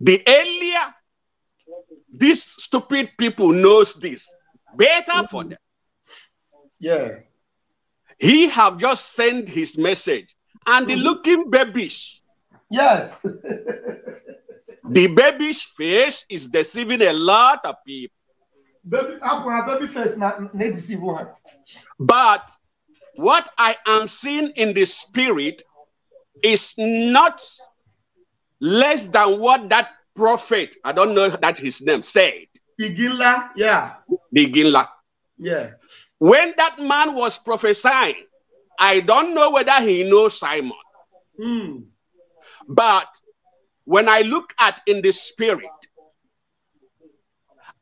The earlier these stupid people knows this, better for them. Yeah. He have just sent his message and the looking babish. Yes. The babish face is deceiving a lot of people. Baby face, not deceive one. But what I am seeing in the spirit is not less than what that prophet, I don't know that his name, said. Biginla, yeah. Biginla. Yeah. When that man was prophesying, I don't know whether he knows Simon. Mm. But when I look at in the spirit,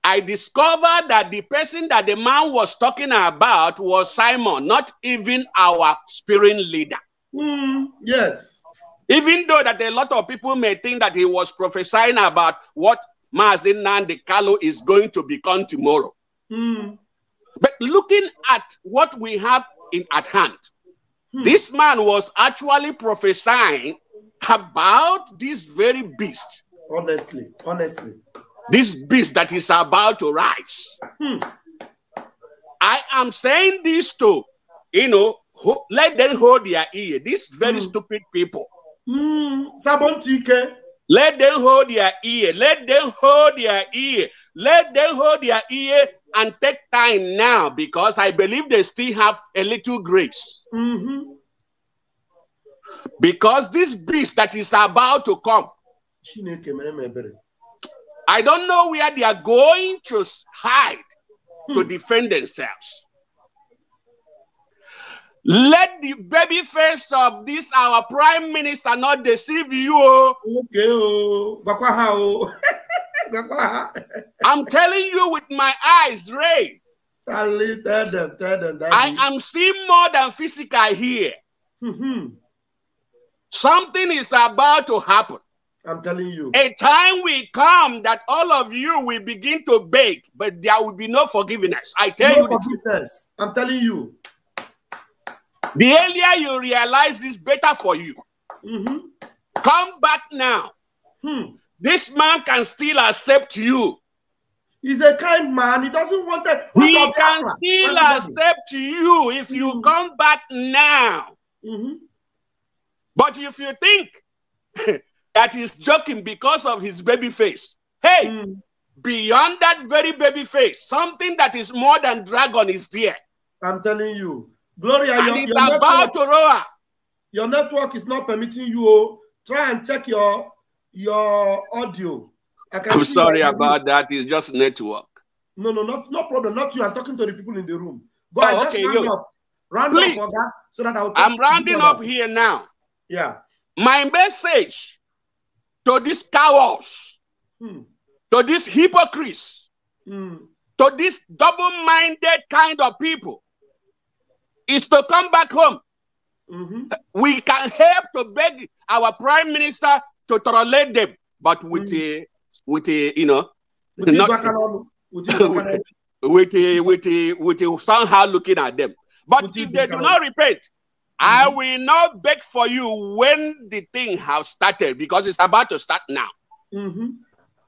I discovered that the person that the man was talking about was Simon, not even our spirit leader. Mm. Yes. Even though that a lot of people may think that he was prophesying about what Mazi Nnamdi Kanu is going to become tomorrow. Mm. But looking at what we have in at hand, this man was actually prophesying about this very beast. Honestly. This beast that is about to rise. Hmm. I am saying this to, let them hold their ear. These very stupid people. Hmm. Let them hold their ear. Let them hold their ear. Let them hold their ear and take time now, because I believe they still have a little grace. Mm-hmm. Because this beast that is about to come, I don't know where they are going to hide to defend themselves. Let the baby face of this, our prime minister, not deceive you. Okay. I'm telling you with my eyes, Ray. Tell them, I am seeing more than physical here. Mm-hmm. Something is about to happen. I'm telling you. A time will come that all of you will begin to beg, but there will be no forgiveness. I tell you. No forgiveness. I'm telling you. The earlier you realize this, better for you. Mm-hmm. Come back now. Hmm. This man can still accept you. He's a kind man. He doesn't want that. He can still accept you if you come back now. Mm-hmm. But if you think that he's joking because of his baby face, hey, beyond that very baby face, something that is more than dragon is there. I'm telling you. Gloria, your network is not permitting you. Try and check your audio. I'm sorry about that. It's just network. No, no problem. Not you. I'm talking to the people in the room. Go ahead. Okay, round up that, so that I'm rounding up here now. Yeah. My message to these cowards, to these hypocrites, to these double-minded kind of people is to come back home. Mm-hmm. We can help to beg our prime minister to tolerate them, but with somehow looking at them. But if they do not repent, I will not beg for you when the thing has started, because it's about to start now. Mm-hmm.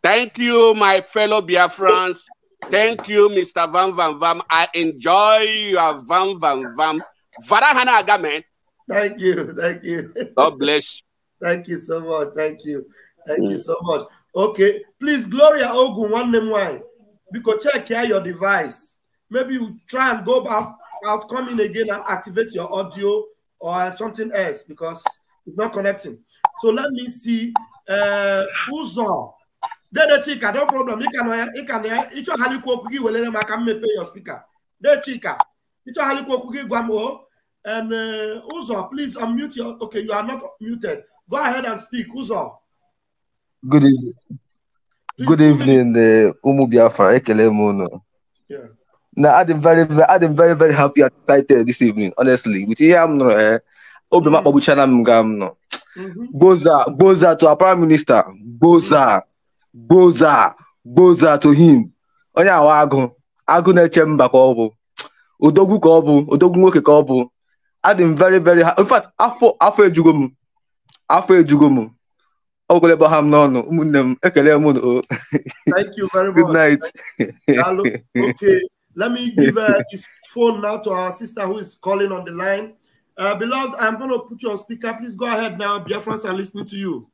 Thank you, my fellow Biafrans. Thank you, Mr. Van Van Van. I enjoy your Van Van Van. Varahana Agamen. Thank you. Thank you. God bless you. Thank you so much. Thank you. Thank you so much. Okay. Please, Gloria Ogun, one name why. Because check here your device. Maybe you try and go back out, come in again and activate your audio or something else, because it's not connecting. So let me see. Uzo. The chica, no problem. You can hear. It's your Haliko cookie will let me pay your speaker. The chica. It's your Haliko cookie guamo. And Uzo, please unmute your. Okay, you are not muted. Go ahead and speak, Uzo. Good evening. Good evening, Umu Biafra, Ekele Mono. Yeah. Now, I'm very, very happy and excited this evening, honestly. With him, Boza to our prime minister. Boza to him. Onya wago. Ago na chemba kobo. Odogwu ke kobo. I'm very, very happy. In fact, I feel jugomu. Thank you very much. Good night. Okay, let me give this phone now to our sister who is calling on the line. Beloved, I'm going to put you on speaker. Please go ahead now. Biafrans are listening to you.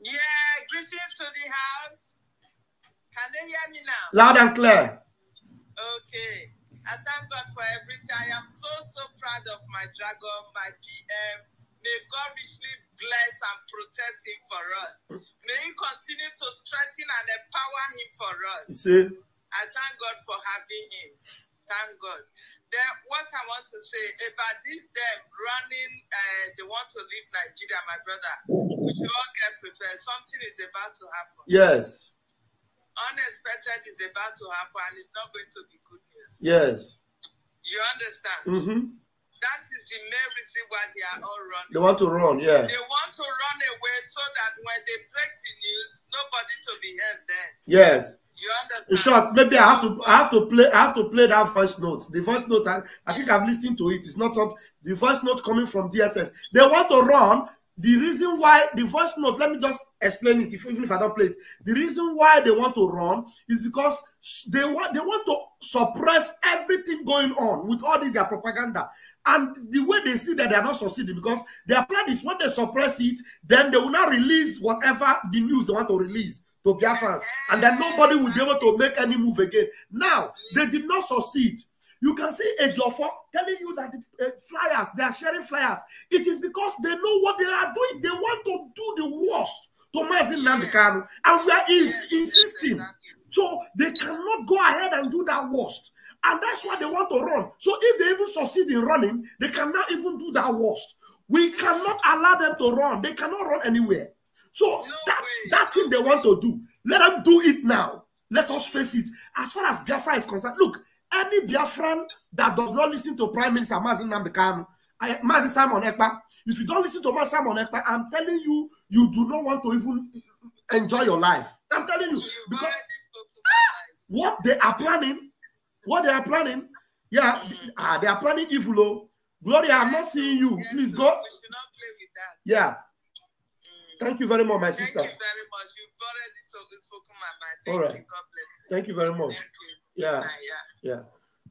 Yeah, greetings to the house. Can they hear me now? Loud and clear. Okay. I thank God for everything. I am so, so proud of my dragon, my PM. May God richly bless and protect him for us. May he continue to strengthen and empower him for us. See? I thank God for having him. Thank God. Then what I want to say about this them running, they want to leave Nigeria, my brother. We should all get prepared. Something is about to happen. Yes. Unexpected is about to happen, and it's not going to be good news. Yes. You understand? Mm-hmm. That is the main reason why they are all running. They want to run, yeah. They want to run away so that when they break the news, nobody to be held there. Yes. You understand? In short, maybe I have to play that first note. The first note, I think I've listened to it. It's not something. The first note coming from DSS. They want to run. The reason why the first note, let me just explain it, even if I don't play it. The reason why they want to run is because they want to suppress everything going on with all their propaganda. And the way they see that they are not succeeding, because their plan is when they suppress it, then they will not release whatever the news they want to release to Biafrans. And then nobody will be able to make any move again. Now, they did not succeed. You can see Ejiofor telling you that the flyers, they are sharing flyers. It is because they know what they are doing. They want to do the worst to Mazi Nnamdi Kanu. And we are insisting. So they cannot go ahead and do that worst. And that's why they want to run. So if they even succeed in running, they cannot even do that worst. We cannot allow them to run. They cannot run anywhere. So that thing they want to do, let them do it now. Let us face it. As far as Biafra is concerned, look, any Biafran that does not listen to Prime Minister Mazi Nnamdi Kanu, Simon Ekpa, if you don't listen to Simon Ekpa, I'm telling you, you do not want to even enjoy your life. I'm telling you, because what they are planning, yeah, they are planning evil. Gloria, I'm not seeing you. Please go. We should not play with that. Yeah. Thank you very much, my sister. Thank you very much. You've already spoken my mind. Thank you. God bless you. Thank you very much. You. Yeah. Yeah.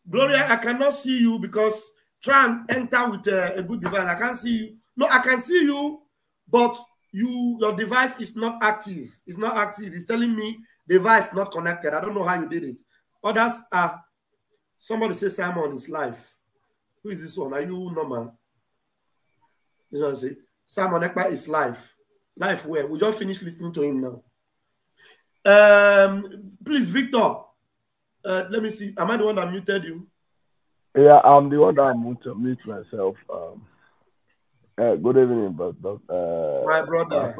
Gloria, I cannot see you because try and enter with a good device. I can't see you. No, I can see you, but your device is not active. It's not active. It's telling me device not connected. I don't know how you did it. Others are. Somebody say Simon is live. Who is this one? Are you normal? This one say Simon Ekpa is live. Life where we just finished listening to him now. Please, Victor. Let me see. Am I the one that muted you? Yeah, I'm the one that muted myself. Good evening, but my brother.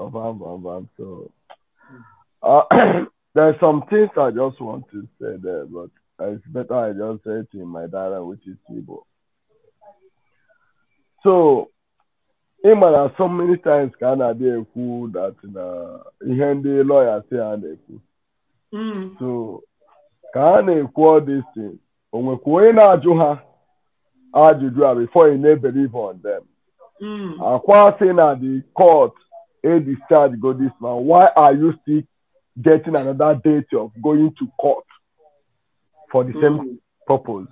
There's some things I just want to say there, but it's better I just say it in my dialect, which is Igbo. So so many times can I be a fool that the lawyer say and a fool. So can I call this thing? Before you never believe on them. I quite saying that the court decide go this man. Why are you still getting another date of going to court for the same purpose?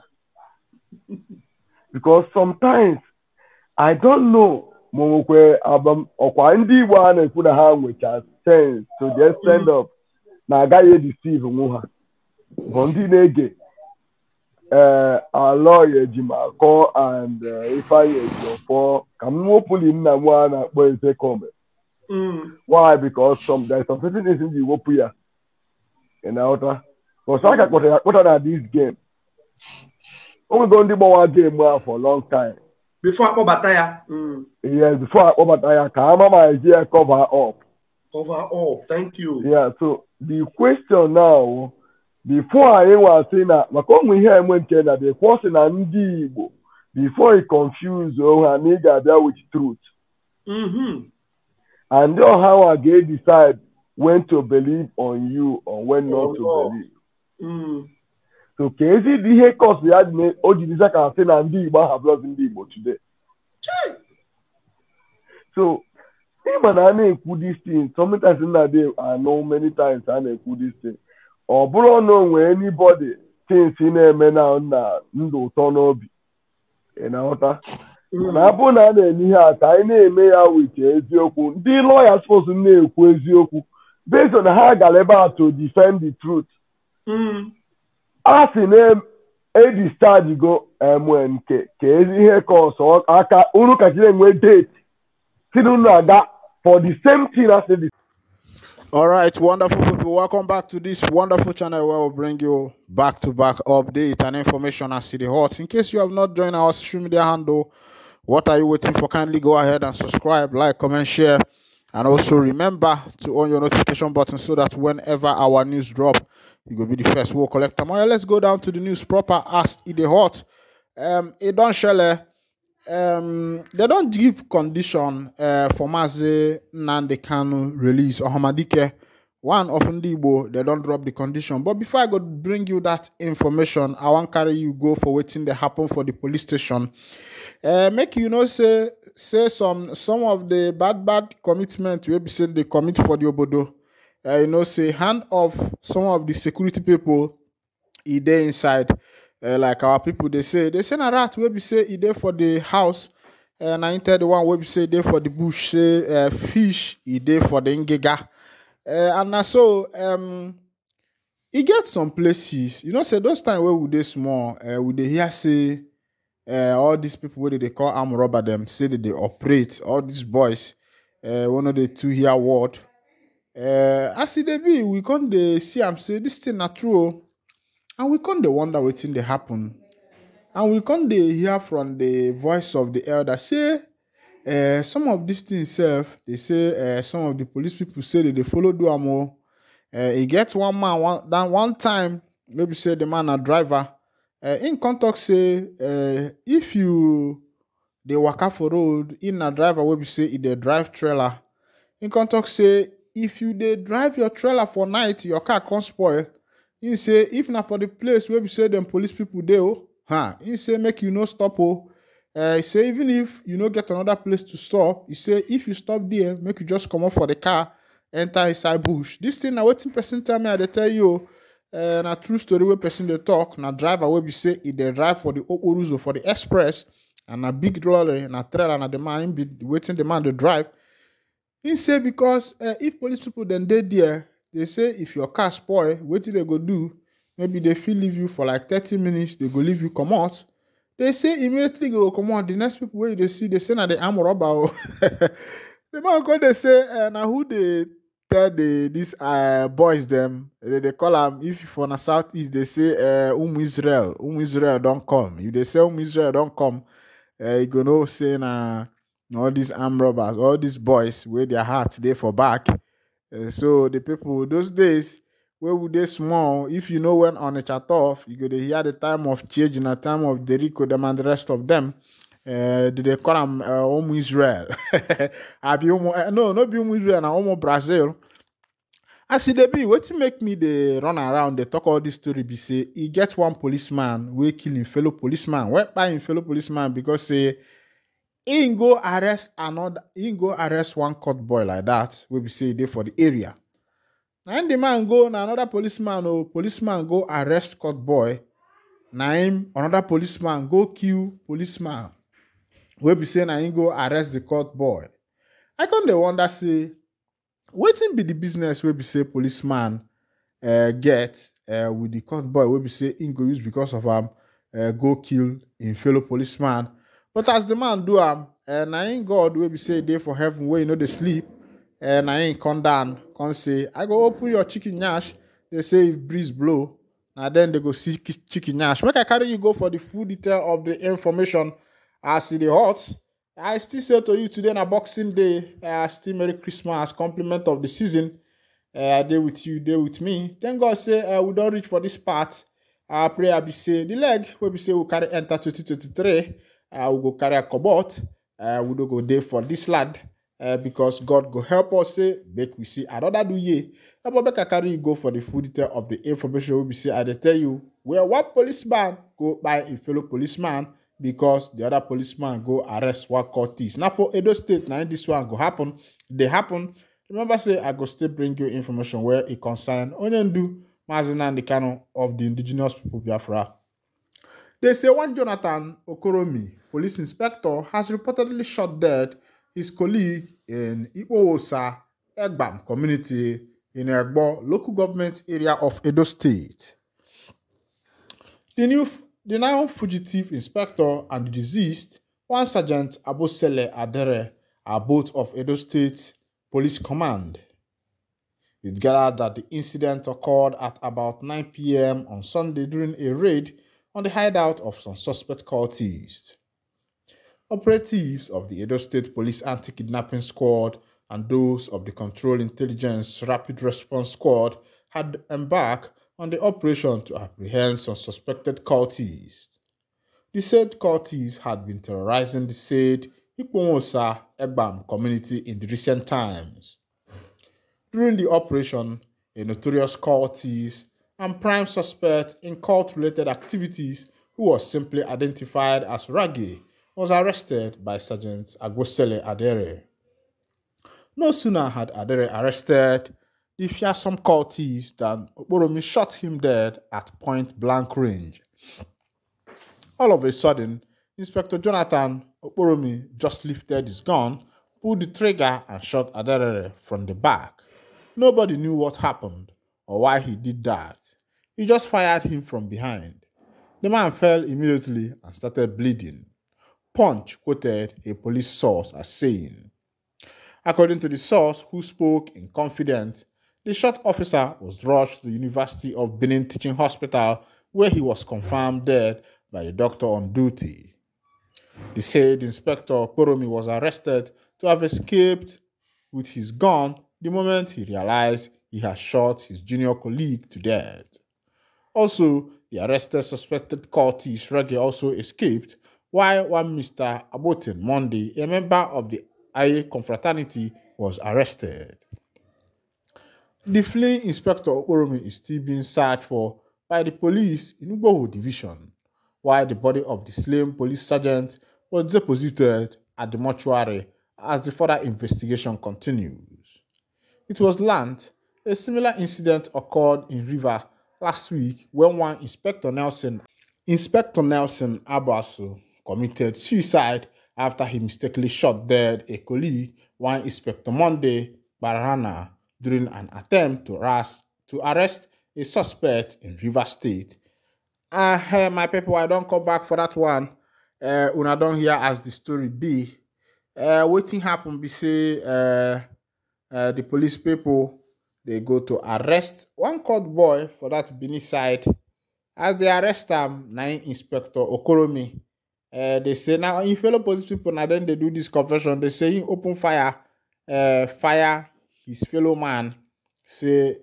Because sometimes I don't know. Mokwe abam okwa ndi wa na efu na ha nwecha sense to just stand up na aga ye deceive nwa ha ndi nege Aloy Ejimakor and Ifeanyi Ejiofor come openly na wa na akpo ese come. Why? Because there's some certain things in the world here in outer for saka kwata na this game we go ndi gbawa game for long time. Before Obataya. Yes, before Obataya, Kamama cover up. Cover up, thank you. Yeah, so the question now, before I was saying that, the question Ndibo, before he confused Ohaniga with truth. And how I decide when to believe on you or when not to believe. So KZDH cause we had made Odinisa can say Ndibo have lost Ndibo today. So Even I may could this thing. Sometimes in that day, I know many times I may could this thing. Or bro, no way anybody thinks in a man now, no turn up. And after, I put on any hat. I may with Ezioku. The lawyer supposed to know Ezioku based on how Galeba to defend the truth. As in him, every star you go, when Kezi calls or Aka Uruka date. For the same thing as this. All right, wonderful people. Welcome back to this wonderful channel where we'll bring you back-to-back update and information as it hot. In case you have not joined our social media handle, what are you waiting for? Kindly go ahead and subscribe, like, comment, share, and also remember to on your notification button so that whenever our news drop, you will be the first we'll collect them. Let's go down to the news proper as it hot. It don't share. They don't give condition for Mazi Nnamdi Kanu release or Hamadike, one of Ndibo. They don't drop the condition. But before I go bring you that information, I won't carry you go for waiting that happen for the police station. Make you know say some of the bad commitment we said they commit for the obodo. You know say hand of some of the security people he there inside. Like our people, they say na rat wey be say e dey for the house, and I enter the one wey be say dey for the bush, say fish e dey for the ngega, and na so e get some places, you know say those time wey we dey small, we dey hear say all these people wey they call armed robber them say that they operate all these boys, one of the two here word, as e dey be, we come dey see am say this thing na true. And we can't wonder what's in the happen. And we can't hear from the voice of the elder say, some of these things self, they say some of the police people say that they follow Duamo. He gets one man, one time, maybe say the man a driver. In contact say, if you, they walk off a road, in a driver, maybe say if they drive trailer. In contact say, if you they drive your trailer for night, your car can't spoil. He say, if not for the place where we say them police people there, he say, make you no stop. He say, even if you no get another place to stop, he say, if you stop there, make you just come off for the car, enter inside bush. This thing, now waiting person tell me, I tell you, na true story where person they talk, na driver where we say, if they drive for the Oruzo, for the express, and a big lorry, and a trailer, and a demand, be waiting the man to drive. He say, because if police people then they there, they say if your car spoil, what do they go do? Maybe they feel leave you for like 30 minutes, they go leave you come out. They say immediately go come out. The next people where they see, they say that they arm robber. The man go they say, now who they tell these boys them, they call them, if you from the southeast, they say Israel, Israel don't come. If they say Israel don't come, you go know saying all these arm robbers, all these boys where their hearts they for back. So the people those days where would they small, if you know when on a chat off, you go to hear the time of change and the time of Derico them and the rest of them. Did they call them Omo Israel? No, not be Omo Israel, now Omo Brazil. I see they be what make me they run around, they talk all this story be say he gets one policeman, we killing fellow policeman, we buying fellow policeman because say he go arrest another. He go arrest one cut boy like that. We be say they for the area. Now the man go na another policeman. Oh, policeman go arrest cut boy. Now him another policeman go kill policeman. We be say na him go arrest the cut boy. I come dey wonder say, wetin be the business we be say policeman get with the cut boy? We be say he go use because of him go kill in fellow policeman. But as the man do am, na in God will be say day for heaven where you know they sleep, and I ain't come down, come say, I go open your chicken yash. They say if breeze blow, and then they go see chicken yash. Make I carry you go for the full detail of the information as it hot. I still say to you today na Boxing Day, still Merry Christmas, compliment of the season. Day with you, day with me. Thank God say we don't reach for this part. I pray I be say the leg will be say we carry enter 2023. We go carry a cobalt. We do go there for this land because God go help us. Say, make we see another do ye. But make I carry you go for the full detail of the information we be see. I tell you, where one policeman go by a fellow policeman, because the other policeman go arrest what court is. Now for Edo State, now this one go happen. They happen. Remember, say I go still bring you information where it concern Onyendu Mazi Nnamdi Kanu of the indigenous people Biafra. They say one Jonathan Okoromi, police inspector, has reportedly shot dead his colleague in Ipowosa Egbam community in Egbo local government area of Edo State. The now fugitive inspector and the deceased, one Sergeant Abosele Adere, are both of Edo State Police Command. It's gathered that the incident occurred at about 9 p.m. on Sunday during a raid on the hideout of some suspect cultists. Operatives of the Edo State Police Anti-Kidnapping Squad and those of the Control Intelligence Rapid Response Squad had embarked on the operation to apprehend some suspected cultists. The said cultists had been terrorizing the said Ikpomosa Egbam community in the recent times. During the operation, a notorious cultist and prime suspect in cult-related activities who was simply identified as Raggy was arrested by Sergeant Abosele Adere. No sooner had Adere arrested the fearsome cultist than Okoromi shot him dead at point-blank range. All of a sudden, Inspector Jonathan Okoromi just lifted his gun, pulled the trigger and shot Adere from the back. Nobody knew what happened or why he did that. He just fired him from behind. The man fell immediately and started bleeding. Punch quoted a police source as saying, according to the source who spoke in confidence, the shot officer was rushed to the University of Benin Teaching Hospital where he was confirmed dead by the doctor on duty. They said Inspector Okoromi was arrested to have escaped with his gun the moment he realized he had shot his junior colleague to death. Also, the arrested suspected cultist Reggie also escaped, while one Mr. Abotin Monday, a member of the Aye confraternity, was arrested. The fleeing Inspector Okoromi is still being searched for by the police in Ugoho Division, while the body of the slain police sergeant was deposited at the mortuary as the further investigation continues. It was learnt a similar incident occurred in River last week when one Inspector Nelson Abasu committed suicide after he mistakenly shot dead a colleague, one Inspector Monday Barana, during an attempt to arrest a suspect in Rivers State. Hey, my people, I don't come back for that one. Una don hear as the story be. Wetin happen be say the police people they go to arrest one court boy for that Benin side. As they arrest him, nine Inspector Okoromi. They say now in fellow police people now then they do this confession. They say he open fire, fire his fellow man. Say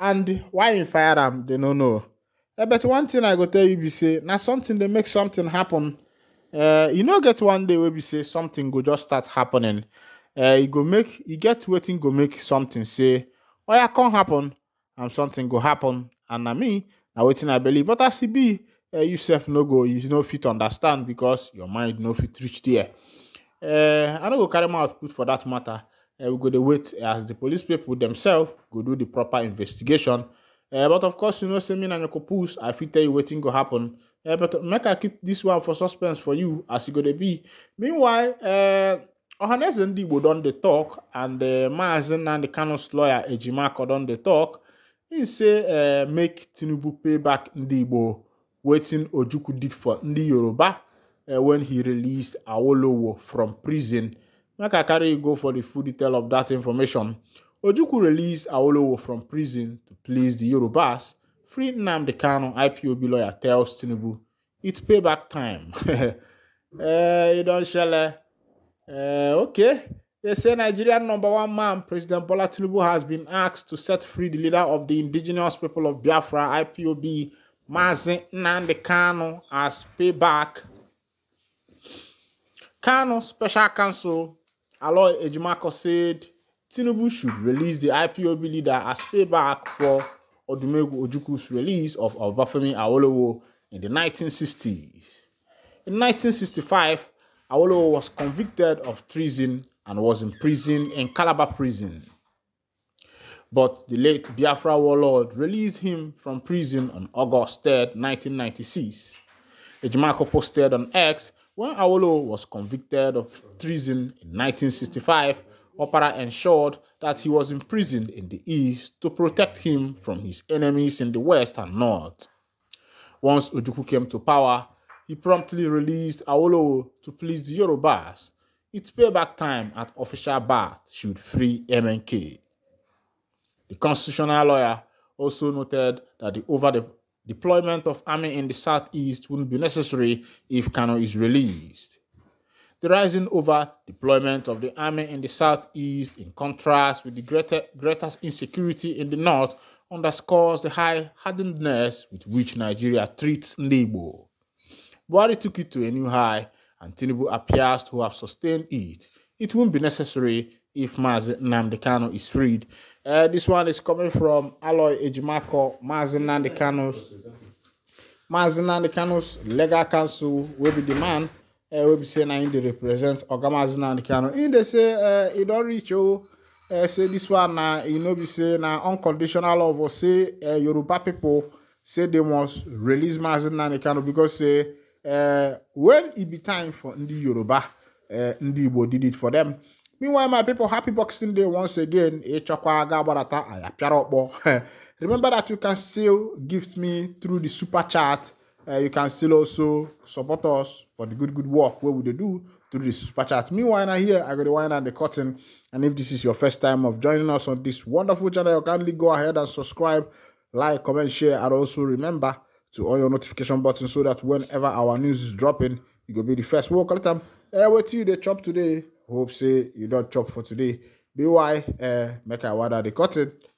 and why in fire him they don't know. But one thing I go tell you, be say now something they make something happen. You know, get one day where we say something go just start happening. You get waiting go make something say, oh yeah, can't happen and something go happen. And na me now waiting I believe, but as it be. You self no go, you no fit understand because your mind no fit reach there. I no go carry my output for that matter. We go to wait as the police people themselves go do the proper investigation. But of course, you know, say me and your couples, I fit tell you waiting go happen. But make I keep this one for suspense for you as it go to be. Meanwhile, Ohaneze Ndibo don dey talk and Mazi Nnamdi Kanu's lawyer Ejimakor don dey talk. He say make Tinubu pay back Ndibo. Wetin Ojukwu did for Ndi Yoruba when he released Awolowo from prison. Make I carry you go for the full detail of that information. Ojukwu released Awolowo from prison to please the Yorubas. Free Nnamdi Kanu, IPOB lawyer tells Tinubu, it's payback time. You don't shell. Okay. They say Nigerian #1 man, President Bola Tinubu, has been asked to set free the leader of the indigenous people of Biafra, IPOB, Mazi Nnamdi Kanu, as payback. Kanu Special Counsel Aloy Ejimakor said Tinubu should release the IPOB leader as payback for Odumegwu Ojukwu's release of Obafemi Awolowo in the 1960s. In 1965, Awolowo was convicted of treason and was imprisoned in Calabar prison. But the late Biafra warlord released him from prison on August 3, 1996. Ejimakor posted on X, when Awolowo was convicted of treason in 1965, Opara ensured that he was imprisoned in the East to protect him from his enemies in the West and North. Once Ojukwu came to power, he promptly released Awolowo to please the Yorubas. Its payback time at official bar should free MNK. The constitutional lawyer also noted that the over-deployment of army in the southeast wouldn't be necessary if Kanu is released. The rising over-deployment of the army in the southeast, in contrast with the greatest insecurity in the north, underscores the high handedness with which Nigeria treats Igbo. Buhari took it to a new high, and Tinubu appears to have sustained it. It won't be necessary if Mazi Nnamdi Kanu is freed. This one is coming from Aloy Ejimakor, Mazi Nnamdi Kanu's legal counsel will be the man will be saying that they represent Oga Mazi Nnamdi Kanu. In they say it don't reach you. Say this one now, you know, be saying unconditional love or say Yoruba people say they must release Mazi Nnamdi Kanu because say when it be time for Ndi Yoruba, Ndi Igbo did it for them. Meanwhile, my people, happy Boxing Day once again. Remember that you can still gift me through the super chat. You can still also support us for the good work what would they do through the super chat. Meanwhile, here I got the wine and the cotton. And if this is your first time of joining us on this wonderful channel, you kindly go ahead and subscribe, like, comment, share, and also remember to on your notification button so that whenever our news is dropping, you will be the first. We'll call them. Wait till they chop today. Hope say you don't chop for today. By make a water the cotton.